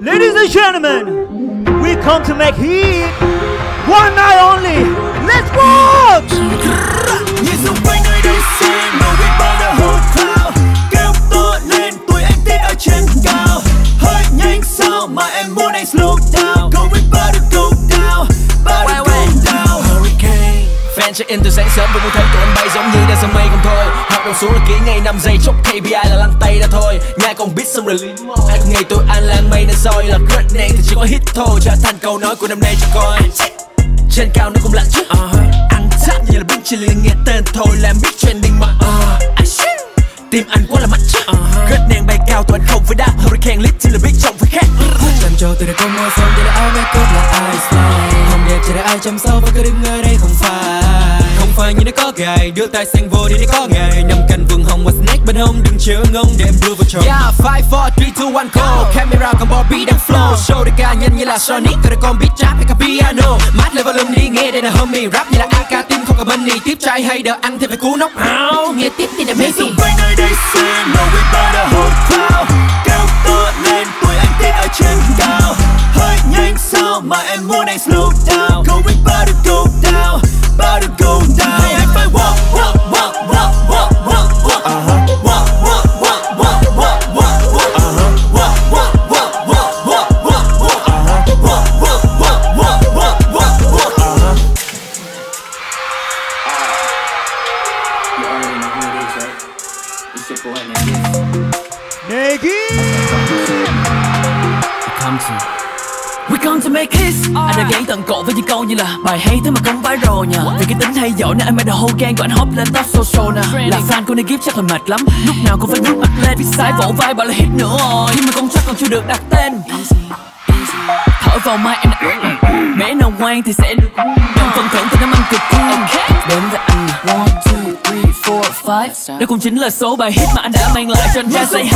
Ladies and gentlemen, we come to make heat. One night only. Let's walk. Nhìn xung quanh nơi đây xem màu biết bao đã hút vào. Kêu to lên tuổi anh tiết ở trên cao. Hơi nhanh sao mà em muốn anh slow down. Go with body go down, body go down. Hurricane. Fan check in từ sáng sớm vừa muốn thấy tụi em bay giống như đang sương mây không thôi. Học đầu số là kỹ ngày 5 giây chốc KPI là lăn tay ra thôi. Nhai còn biết xong rồi lý mò. Ai cũng ngày tôi ăn là ăn mây nên soi là great name thì chỉ có hit thôi. Trở thành câu nói của năm nay cho coi. Trên cao nó cũng lạ chứ ăn chát như là bánh chili nghe tên thôi là em biết trending mà tim anh quá là mạnh chứ gớt ngang bay cao toàn không với đáp hurricane lit thì là biết trong với khác làm cho từ đây có môi sống để là ai make up là ai style không đẹp chỉ để ai chăm sóc và cứ đứng ở đây không phải như nó có gầy đưa tay xanh vô đi nó có gầy nằm cạnh vườn hồng và snack bên hông đừng chứa ngông để em đưa vào trong yeah 5, 4, 3, 2, 1 go camera cầm bò beat đang flow show để ca nhân như là Sonic tôi đã con beat trap hay cả piano mát lên volume đi nghe đây là homie rap như là AK tim không cả money tiếp trai hay đỡ ăn thêm phải cú nóc áo nghe tiếp thì là messy đây xem màu biết bao đã hút vào kéo to lên tuổi anh tiết ở trên cao hơi nhanh sao mà em muốn anh slow down go with body go down body go down hey anh phải walk walk walk walk walk walk walk walk walk walk walk walk walk walk walk walk walk walk walk walk walk walk walk walk walk walk walk you already know who it is right. It's your boy Negi. We come to make hits. Anh đã gãy tận cổ với những câu như là bài hay thế mà không viral nha. Vì cái tính hay giỏi nên anh made the whole gang của anh hop lên top social nè. Là fan của Negip chắc là mệt lắm. Lúc nào cũng phải bước mặt lên phía sái vỗ vai bảo là hit nữa rồi. Nhưng mà con chắc còn chưa được đặt tên. Thở vào mai em đã... Mẹ nào ngoan thì sẽ được. Trong phần thưởng thì nó mang cực cool. Đến với anh 1, 2, 3, 4, 5. Đây cũng chính là số bài hit mà anh đã mang lại cho anh ra say hi.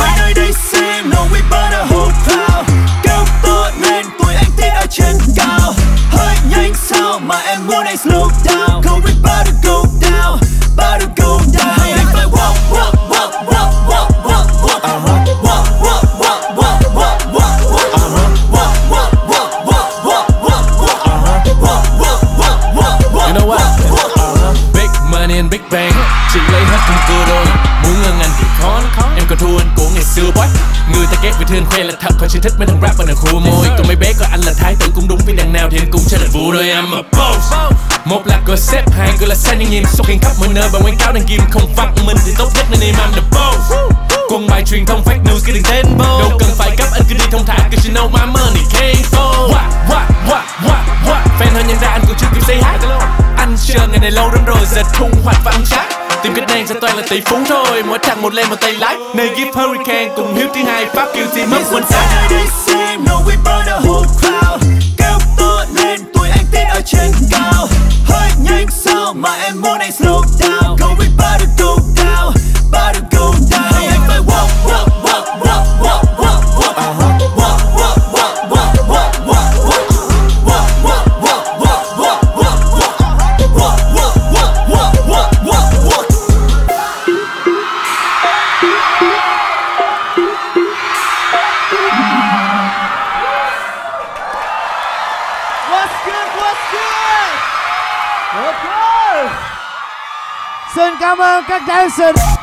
Kéo to lên tuổi anh tiết ở trên cao. Hơi nhanh sao mà em muốn anh slow down. Go with body go down, body go down. Hay anh phải walk walk walk walk walk walk walk walk walk walk walk walk walk walk walk walk walk walk walk walk walk walk walk walk walk walk walk. You know what? Big money and big bang. Chị lấy hết trong cơ đôi. Muốn ngân anh thì khó. Em còn thua anh của ngày xưa boy. Người ta ghét vì thương khoe là thật còn chỉ thích mấy thằng rap và thằng khua môi. Còn mấy bé coi anh là thái tử cũng đúng vì đằng nào thì anh cũng trở thành vua đôi. I'm a boss. Một là cơ xếp hàng, người là sang những nghiêm. Sau khi khắp mọi nơi bài quảng cáo đang ghim không vặn mình thì tốt nhất nên im. I'm the boss. Quân bài truyền thông fake news cứ đừng tên vô. Đâu cần phải gấp anh cứ đi thông thả. Cause you know my money can't fold. What, what, what, what, what. Fan hơn nhân ra anh cũng chưa kịp say hi. Anh chờ ngày này lâu lắm rồi giờ thu hoạch và ăn chắc. Tìm cách đen sẽ toàn là tỷ phú thôi. Mỗi thằng một lên một tay lái. Negip Hurricane cùng HIEUTHUHAI Pháp Kiều team up one time. Nơi đây xem no we burn the whole crowd. Kéo to lên tuổi anh tiết ở trên cao. Hơi nhanh sao mà em muốn anh slow down. Go with body go down, body go down. Hay anh phải walk walk walk walk walk walk walk walk walk walk walk walk walk walk walk walk walk walk walk walk walk walk walk walk walk walk walk. Xin cảm ơn các dancer.